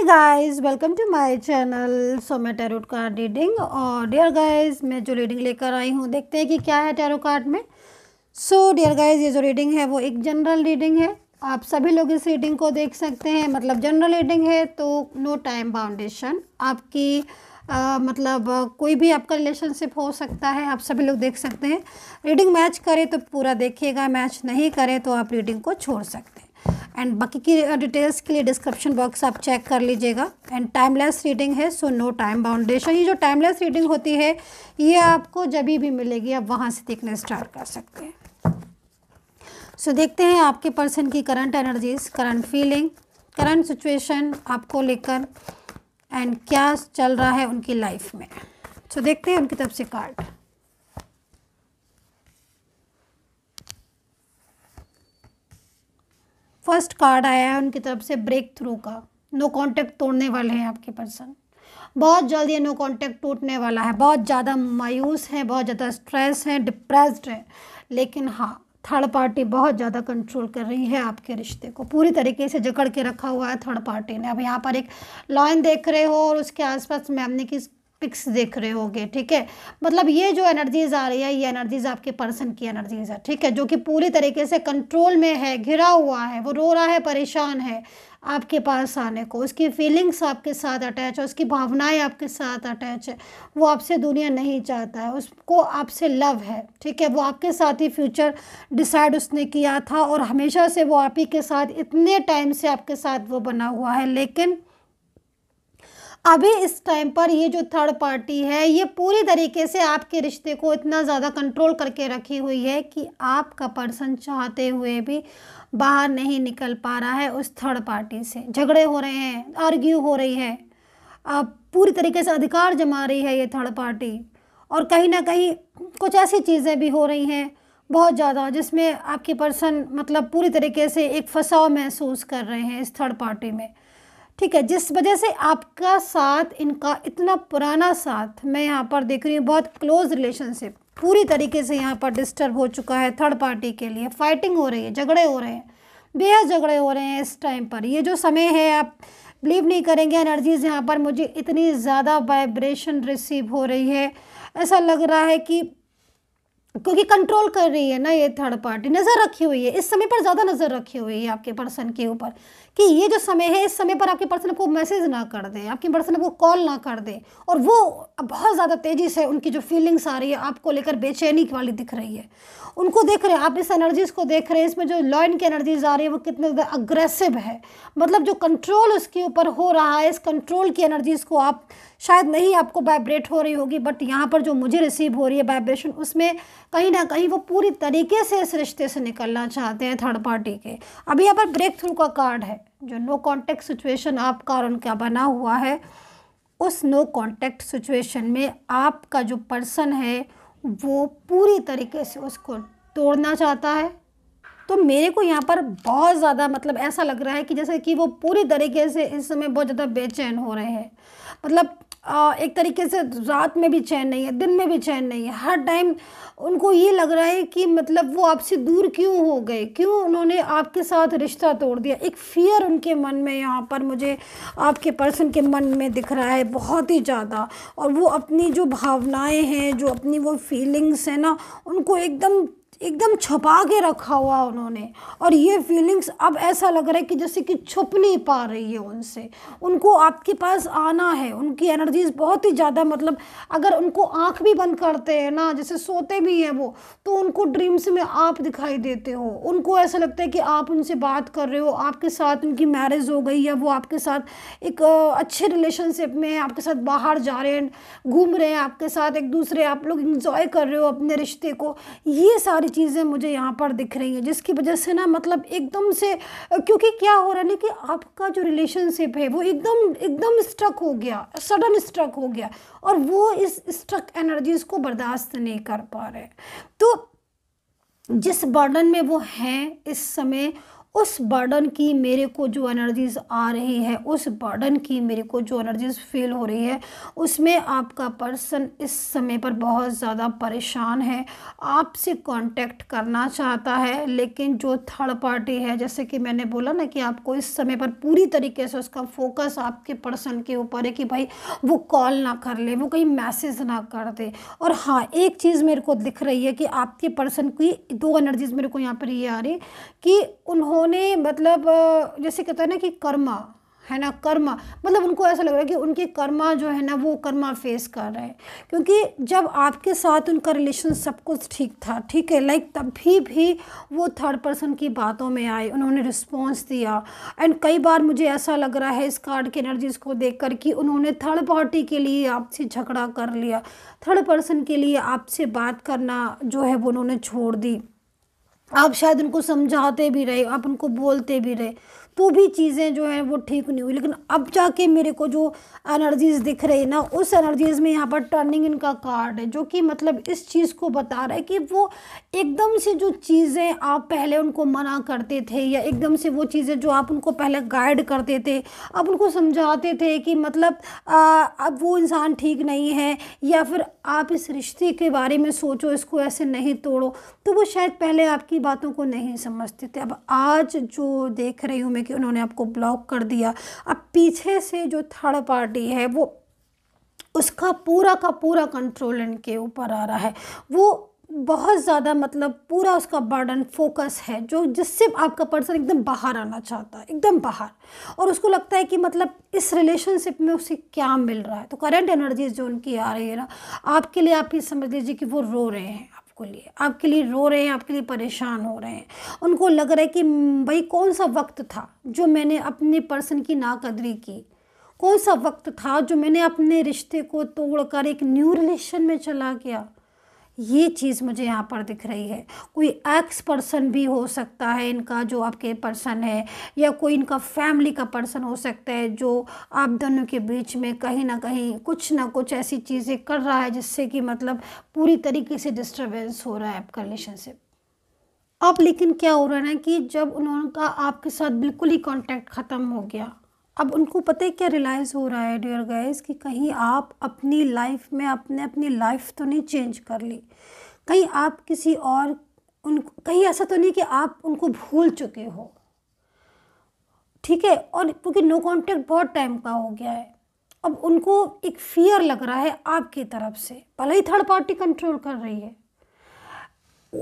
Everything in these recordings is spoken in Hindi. Hey guys, welcome to my channel. So मैं टैरो कार्ड रीडिंग और डियर गाइस मैं जो रीडिंग लेकर आई हूँ, देखते हैं कि क्या है टैरो कार्ड में। सो डियर गाइस, ये जो रीडिंग है वो एक जनरल रीडिंग है, आप सभी लोग इस रीडिंग को देख सकते हैं। मतलब जनरल रीडिंग है तो नो टाइम बाउंडेशन, आपकी मतलब कोई भी आपका रिलेशनशिप हो सकता है, आप सभी लोग देख सकते हैं। रीडिंग मैच करे तो पूरा देखिएगा, मैच नहीं करे तो आप रीडिंग को छोड़ सकते हैं। एंड बाकी की डिटेल्स के लिए डिस्क्रिप्शन बॉक्स आप चेक कर लीजिएगा। एंड टाइमलेस रीडिंग है, सो नो टाइम बाउंडेशन। ये जो टाइमलेस रीडिंग होती है ये आपको जब भी मिलेगी, आप वहाँ से देखना स्टार्ट कर सकते हैं। सो देखते हैं आपके पर्सन की current energies, current feeling, current situation आपको लेकर, एंड क्या चल रहा है उनकी लाइफ में। सो देखते हैं उनकी तरफ से कार्ड। फर्स्ट कार्ड आया है उनकी तरफ से ब्रेक थ्रू का। नो कांटेक्ट तोड़ने वाले हैं आपके पर्सन, बहुत जल्दी नो कांटेक्ट टूटने वाला है। बहुत ज़्यादा मायूस है, बहुत ज़्यादा स्ट्रेस है, डिप्रेस्ड है, लेकिन हाँ थर्ड पार्टी बहुत ज़्यादा कंट्रोल कर रही है आपके रिश्ते को, पूरी तरीके से जकड़ के रखा हुआ है थर्ड पार्टी ने। अब यहाँ पर एक लाइन देख रहे हो और उसके आसपास मैमनी की पिक्स देख रहे होगे, ठीक है। मतलब ये जो एनर्जीज आ रही है, ये एनर्जीज आपके पर्सन की एनर्जीज है, ठीक है, जो कि पूरी तरीके से कंट्रोल में है, घिरा हुआ है, वो रो रहा है, परेशान है आपके पास आने को। उसकी फीलिंग्स आपके साथ अटैच है, उसकी भावनाएं आपके साथ अटैच है, वो आपसे दुनिया नहीं चाहता है, उसको आपसे लव है, ठीक है। वो आपके साथ ही फ्यूचर डिसाइड उसने किया था और हमेशा से वो आप ही के साथ, इतने टाइम से आपके साथ वो बना हुआ है, लेकिन अभी इस टाइम पर ये जो थर्ड पार्टी है ये पूरी तरीके से आपके रिश्ते को इतना ज़्यादा कंट्रोल करके रखी हुई है कि आपका पर्सन चाहते हुए भी बाहर नहीं निकल पा रहा है उस थर्ड पार्टी से। झगड़े हो रहे हैं, आर्ग्यू हो रही है, आप पूरी तरीके से अधिकार जमा रही है ये थर्ड पार्टी, और कहीं ना कहीं कुछ ऐसी चीज़ें भी हो रही हैं बहुत ज़्यादा जिसमें आपके पर्सन मतलब पूरी तरीके से एक फंसाव महसूस कर रहे हैं इस थर्ड पार्टी में, ठीक है। जिस वजह से आपका साथ, इनका इतना पुराना साथ, मैं यहाँ पर देख रही हूँ बहुत क्लोज रिलेशनशिप पूरी तरीके से यहाँ पर डिस्टर्ब हो चुका है थर्ड पार्टी के लिए। फाइटिंग हो रही है, झगड़े हो रहे हैं, बेहद झगड़े हो रहे हैं इस टाइम पर। ये जो समय है आप बिलीव नहीं करेंगे, एनर्जीज यहाँ पर मुझे इतनी ज़्यादा वाइब्रेशन रिसीव हो रही है, ऐसा लग रहा है कि क्योंकि कंट्रोल कर रही है ना ये थर्ड पार्टी, नज़र रखी हुई है इस समय पर, ज़्यादा नज़र रखी हुई है आपके पर्सन के ऊपर कि ये जो समय है इस समय पर आपके पर्सन को मैसेज ना कर दे, आपके पर्सन को कॉल ना कर दे। और वो बहुत ज़्यादा तेज़ी से उनकी जो फीलिंग्स आ रही है आपको लेकर बेचैनी वाली दिख रही है, उनको देख रहे हैं आप, इस एनर्जीज़ को देख रहे हैं। इसमें जो लॉयन की एनर्जीज आ रही है वो कितने ज़्यादा अग्रेसिव है, मतलब जो कंट्रोल उसके ऊपर हो रहा है, इस कंट्रोल की एनर्जीज़ को आप शायद नहीं आपको वाइब्रेट हो रही होगी, बट यहाँ पर जो मुझे रिसीव हो रही है वाइब्रेशन, उसमें कहीं ना कहीं वो पूरी तरीके से इस रिश्ते से निकलना चाहते हैं थर्ड पार्टी के। अभी यहाँ पर ब्रेक थ्रू का कार्ड है, जो नो कांटेक्ट सिचुएशन आपका और उनका बना हुआ है, उस नो कांटेक्ट सिचुएशन में आपका जो पर्सन है वो पूरी तरीके से उसको तोड़ना चाहता है। तो मेरे को यहाँ पर बहुत ज़्यादा मतलब ऐसा लग रहा है कि जैसे कि वो पूरी तरीके से इस समय बहुत ज़्यादा बेचैन हो रहे हैं, मतलब एक तरीके से रात में भी चैन नहीं है, दिन में भी चैन नहीं है, हर टाइम उनको ये लग रहा है कि मतलब वो आपसे दूर क्यों हो गए, क्यों उन्होंने आपके साथ रिश्ता तोड़ दिया। एक फ़ियर उनके मन में यहाँ पर मुझे आपके पर्सन के मन में दिख रहा है बहुत ही ज़्यादा, और वो अपनी जो भावनाएँ हैं, जो अपनी वो फीलिंग्स हैं ना, उनको एकदम छुपा के रखा हुआ उन्होंने, और ये फीलिंग्स अब ऐसा लग रहा है कि जैसे कि छुप नहीं पा रही है उनसे। उनको आपके पास आना है, उनकी एनर्जीज बहुत ही ज़्यादा, मतलब अगर उनको आंख भी बंद करते हैं ना, जैसे सोते भी हैं वो, तो उनको ड्रीम्स में आप दिखाई देते हो, उनको ऐसा लगता है कि आप उनसे बात कर रहे हो, आपके साथ उनकी मैरिज हो गई है, वो आपके साथ एक अच्छे रिलेशनशिप में, आपके साथ बाहर जा रहे हैं, घूम रहे हैं आपके साथ, एक दूसरे आप लोग इंजॉय कर रहे हो अपने रिश्ते को। ये सारी चीज़ें मुझे यहाँ पर दिख रही हैं, जिसकी वजह से ना मतलब एकदम से, क्योंकि क्या हो रहा है ना कि आपका जो रिलेशनशिप है वो एकदम स्ट्रक हो गया, सडन स्ट्रक हो गया, और वो इस स्ट्रक एनर्जीज़ को बर्दाश्त नहीं कर पा रहे। तो जिस बर्डन में वो हैं इस समय, उस बर्डन की मेरे को जो एनर्जीज़ आ रही है, उस बर्डन की मेरे को जो एनर्जीज़ फील हो रही है, उसमें आपका पर्सन इस समय पर बहुत ज़्यादा परेशान है। आपसे कांटेक्ट करना चाहता है, लेकिन जो थर्ड पार्टी है, जैसे कि मैंने बोला ना कि आपको इस समय पर पूरी तरीके से उसका फोकस आपके पर्सन के ऊपर है कि भाई वो कॉल ना कर ले, वो कहीं मैसेज ना कर दे। और हाँ, एक चीज़ मेरे को दिख रही है कि आपके पर्सन की दो एनर्जीज़ मेरे को यहाँ पर ये आ रही कि उन्होंने मतलब जैसे कहते हैं ना कि कर्मा है ना, कर्मा मतलब उनको ऐसा लग रहा है कि उनके कर्मा जो है ना वो कर्मा फेस कर रहे हैं। क्योंकि जब आपके साथ उनका रिलेशन सब कुछ ठीक था, ठीक है, लाइक तभी भी वो थर्ड पर्सन की बातों में आए, उन्होंने रिस्पॉन्स दिया। एंड कई बार मुझे ऐसा लग रहा है इस कार्ड की एनर्जीज़ को देखकर कि उन्होंने थर्ड पार्टी के लिए आपसे झगड़ा कर लिया, थर्ड पर्सन के लिए आपसे बात करना जो है वो उन्होंने छोड़ दी। आप शायद उनको समझाते भी रहे, आप उनको बोलते भी रहे, तो भी चीज़ें जो है वो ठीक नहीं हुई। लेकिन अब जाके मेरे को जो एनर्जीज़ दिख रही है ना, उस एनर्जीज़ में यहाँ पर टर्निंग इनका कार्ड है, जो कि मतलब इस चीज़ को बता रहा है कि वो एकदम से जो चीज़ें आप पहले उनको मना करते थे, या एकदम से वो चीज़ें जो आप उनको पहले गाइड करते थे, आप उनको समझाते थे कि मतलब अब वो इंसान ठीक नहीं है, या फिर आप इस रिश्ते के बारे में सोचो, इसको ऐसे नहीं तोड़ो, तो वो शायद पहले आपकी बातों को नहीं समझते थे। अब आज जो देख रही हूँ मैं कि उन्होंने आपको ब्लॉक कर दिया। अब पीछे से जो थर्ड पार्टी है वो उसका पूरा का पूरा कंट्रोल इनके ऊपर आ रहा है। वो बहुत ज़्यादा मतलब पूरा उसका बर्डन फोकस है जो जिससे आपका पर्सन एकदम बाहर आना चाहता है, एकदम बाहर, और उसको लगता है कि मतलब इस रिलेशनशिप में उसे क्या मिल रहा है। तो करंट एनर्जीज जो उनकी आ रही है ना आपके लिए, आप ये समझ लीजिए कि वो रो रहे हैं आपके लिए रो रहे हैं, आपके लिए परेशान हो रहे हैं। उनको लग रहा है कि भाई कौन सा वक्त था जो मैंने अपने पर्सन की नाकदरी की, कौन सा वक्त था जो मैंने अपने रिश्ते को तोड़कर एक न्यू रिलेशन में चला गया। ये चीज़ मुझे यहाँ पर दिख रही है। कोई एक्स पर्सन भी हो सकता है इनका, जो आपके पर्सन है, या कोई इनका फैमिली का पर्सन हो सकता है जो आप दोनों के बीच में कहीं ना कहीं कुछ ना कुछ ऐसी चीज़ें कर रहा है जिससे कि मतलब पूरी तरीके से डिस्टर्बेंस हो रहा है आपका रिलेशनशिप। अब लेकिन क्या हो रहा है ना कि जब उनका आपके साथ बिल्कुल ही कॉन्टैक्ट ख़त्म हो गया, अब उनको पता है क्या रियलाइज़ हो रहा है डियर गाइस कि कहीं आप अपनी लाइफ में अपने अपनी लाइफ तो नहीं चेंज कर ली, कहीं आप किसी और उनको कहीं ऐसा तो नहीं कि आप उनको भूल चुके हो, ठीक है। और क्योंकि नो कांटेक्ट बहुत टाइम का हो गया है, अब उनको एक फियर लग रहा है आपकी तरफ से, भले ही थर्ड पार्टी कंट्रोल कर रही है।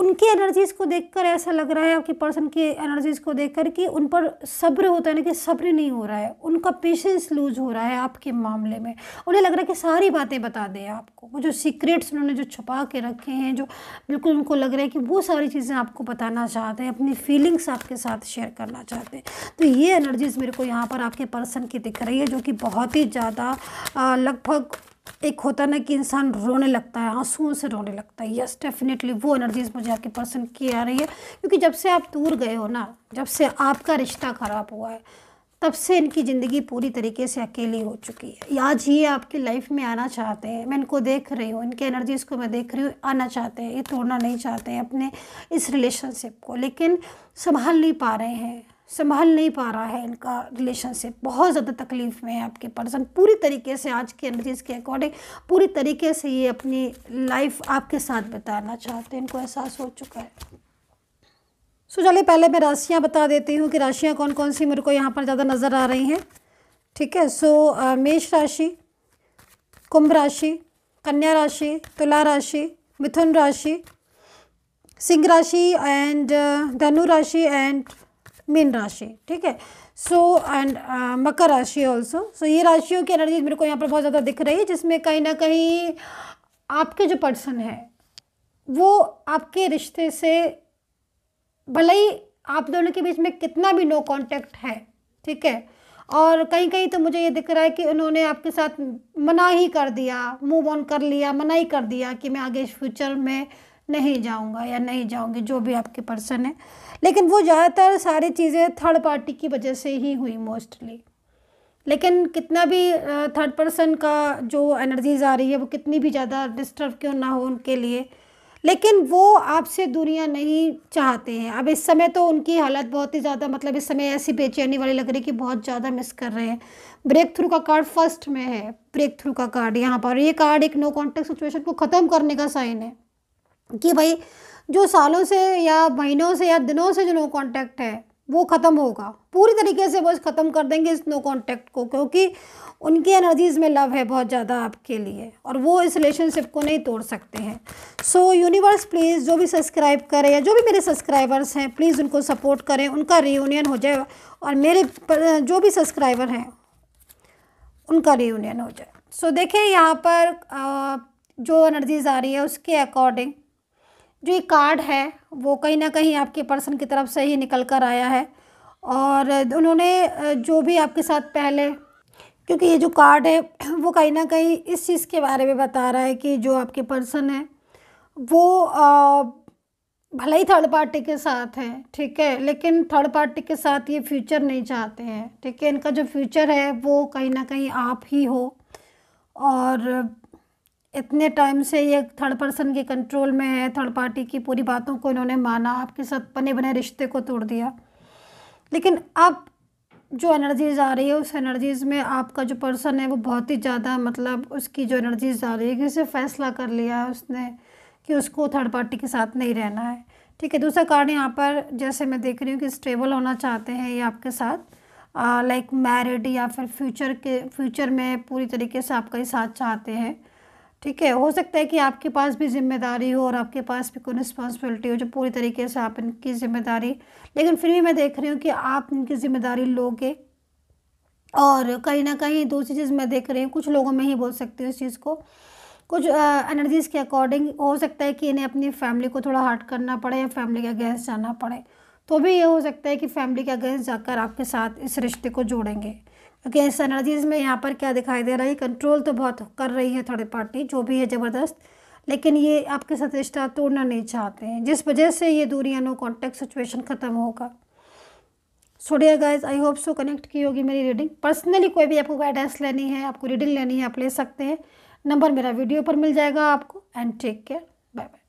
उनकी एनर्जीज़ को देखकर ऐसा लग रहा है, आपके पर्सन की एनर्जीज़ को देखकर, कि उन पर सब्र होता है ना कि सब्र नहीं हो रहा है, उनका पेशेंस लूज हो रहा है आपके मामले में। उन्हें लग रहा है कि सारी बातें बता दें आपको, वो जो सीक्रेट्स उन्होंने जो छुपा के रखे हैं, जो बिल्कुल उनको लग रहा है कि वो सारी चीज़ें आपको बताना चाहते हैं, अपनी फीलिंग्स आपके साथ शेयर करना चाहते हैं। तो ये एनर्जीज़ मेरे को यहाँ पर आपके पर्सन की दिख रही है, जो कि बहुत ही ज़्यादा लगभग एक होता ना कि इंसान रोने लगता है, आंसुओं से रोने लगता है। यस डेफिनेटली वो एनर्जीज मुझे आपके पर्सन की आ रही है, क्योंकि जब से आप दूर गए हो ना, जब से आपका रिश्ता ख़राब हुआ है, तब से इनकी ज़िंदगी पूरी तरीके से अकेली हो चुकी है। आज ये आपकी लाइफ में आना चाहते हैं, मैं इनको देख रही हूँ, इनके एनर्जीज़ को मैं देख रही हूँ, आना चाहते हैं, ये तोड़ना नहीं चाहते हैं अपने इस रिलेशनशिप को, लेकिन संभाल नहीं पा रहे हैं, संभाल नहीं पा रहा है इनका रिलेशनशिप। बहुत ज़्यादा तकलीफ़ में है आपके पर्सन पूरी तरीके से। आज के एनर्जीज़ के अकॉर्डिंग पूरी तरीके से ये अपनी लाइफ आपके साथ बताना चाहते हैं, इनको एहसास हो चुका है। सो चलिए पहले मैं राशियाँ बता देती हूँ कि राशियाँ कौन कौन सी मेरे को यहाँ पर ज़्यादा नज़र आ रही हैं, ठीक है। सो मेष राशि, कुंभ राशि, कन्या राशि, तुला राशि, मिथुन राशि, सिंह राशि एंड धनु राशि एंड मीन राशि, ठीक है। सो एंड मकर राशि ऑल्सो। सो ये राशियों की एनर्जी मेरे को यहाँ पर बहुत ज़्यादा दिख रही है, जिसमें कहीं ना कहीं आपके जो पर्सन है वो आपके रिश्ते से, भले ही आप दोनों के बीच में कितना भी नो कांटेक्ट है, ठीक है, और कहीं कहीं तो मुझे ये दिख रहा है कि उन्होंने आपके साथ मना ही कर दिया, मूव ऑन कर लिया, मना ही कर दिया कि मैं आगे फ्यूचर में नहीं जाऊंगा या नहीं जाऊंगी, जो भी आपके पर्सन है। लेकिन वो ज़्यादातर सारी चीज़ें थर्ड पार्टी की वजह से ही हुई मोस्टली। लेकिन कितना भी थर्ड पर्सन का जो एनर्जीज़ आ रही है वो कितनी भी ज़्यादा डिस्टर्ब क्यों ना हो उनके लिए, लेकिन वो आपसे दूरियां नहीं चाहते हैं। अब इस समय तो उनकी हालत बहुत ही ज़्यादा, मतलब इस समय ऐसी बेचैनी वाली लग रही है कि बहुत ज़्यादा मिस कर रहे हैं। ब्रेक थ्रू का कार्ड फर्स्ट में है, ब्रेक थ्रू का कार्ड यहाँ पर, ये कार्ड एक नो कॉन्टेक्ट सिचुएशन को ख़त्म करने का साइन है कि भाई जो सालों से या महीनों से या दिनों से जो नो कॉन्टैक्ट है वो ख़त्म होगा, पूरी तरीके से वो ख़त्म कर देंगे इस नो कॉन्टैक्ट को, क्योंकि उनकी एनर्जीज़ में लव है बहुत ज़्यादा आपके लिए और वो इस रिलेशनशिप को नहीं तोड़ सकते हैं। सो यूनिवर्स प्लीज़ जो भी सब्सक्राइब करें या जो भी मेरे सब्सक्राइबर्स हैं प्लीज़ उनको सपोर्ट करें, उनका रियूनियन हो जाए और मेरे जो भी सब्सक्राइबर हैं उनका रियूनियन हो जाए। सो देखें यहाँ पर जो एनर्जीज़ आ रही है उसके अकॉर्डिंग जो ये कार्ड है वो कहीं ना कहीं आपके पर्सन की तरफ से ही निकल कर आया है और उन्होंने जो भी आपके साथ पहले, क्योंकि ये जो कार्ड है वो कहीं ना कहीं इस चीज़ के बारे में बता रहा है कि जो आपके पर्सन है वो भले ही थर्ड पार्टी के साथ है, ठीक है, लेकिन थर्ड पार्टी के साथ ये फ्यूचर नहीं चाहते हैं, ठीक है। इनका जो फ्यूचर है वो कहीं ना कहीं आप ही हो और इतने टाइम से ये थर्ड पर्सन के कंट्रोल में है, थर्ड पार्टी की पूरी बातों को इन्होंने माना, आपके साथ बने बने रिश्ते को तोड़ दिया। लेकिन अब जो एनर्जीज़ आ रही है उस एनर्जीज़ में आपका जो पर्सन है वो बहुत ही ज़्यादा, मतलब उसकी जो एनर्जीज़ आ रही है कि उसे फैसला कर लिया है उसने कि उसको थर्ड पार्टी के साथ नहीं रहना है, ठीक है। दूसरा कार्ड यहाँ पर जैसे मैं देख रही हूँ कि स्टेबल होना चाहते हैं ये आपके साथ, लाइक मैरिड या फिर फ्यूचर में पूरी तरीके से आपका ही साथ चाहते हैं, ठीक है। हो सकता है कि आपके पास भी जिम्मेदारी हो और आपके पास भी कोई रिस्पॉन्सिबिलिटी हो जो पूरी तरीके से आप इनकी ज़िम्मेदारी, लेकिन फिर भी मैं देख रही हूँ कि आप इनकी ज़िम्मेदारी लोगे और कहीं ना कहीं दूसरी चीज़ मैं देख रही हूँ, कुछ लोगों में ही बोल सकती हूँ इस चीज़ को, कुछ एनर्जीज़ के अकॉर्डिंग हो सकता है कि इन्हें अपनी फैमिली को थोड़ा हर्ट करना पड़े या फैमिली के अगेंस्ट जाना पड़े, तो भी ये हो सकता है कि फैमिली के अगेंस्ट जाकर आपके साथ इस रिश्ते को जोड़ेंगे, क्योंकि इस एनर्जीज़ में यहाँ पर क्या दिखाई दे रहा है, कंट्रोल तो बहुत कर रही है थर्ड पार्टी जो भी है ज़बरदस्त, लेकिन ये आपके साथ रिश्ता तोड़ना नहीं चाहते हैं, जिस वजह से ये दूरियां नो कॉन्टैक्ट सिचुएशन ख़त्म होगा। So dear guys, I hope so connect की होगी मेरी रीडिंग। पर्सनली कोई भी आपको गाइडेंस लेनी है, आपको रीडिंग लेनी है, आप ले सकते हैं, नंबर मेरा वीडियो पर मिल जाएगा आपको। And take care, bye bye.